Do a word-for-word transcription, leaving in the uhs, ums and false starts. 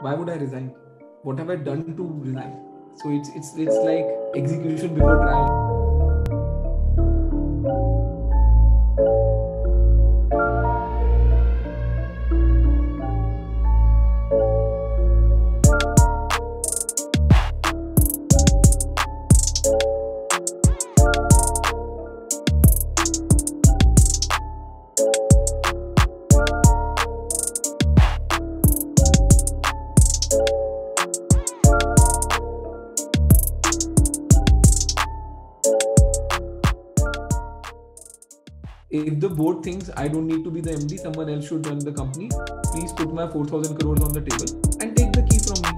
Why would I resign? What have I done to resign? So it's it's it's like execution before trial. If the board thinks I don't need to be the M D, someone else should run the company, please put my four thousand crores on the table and take the key from me.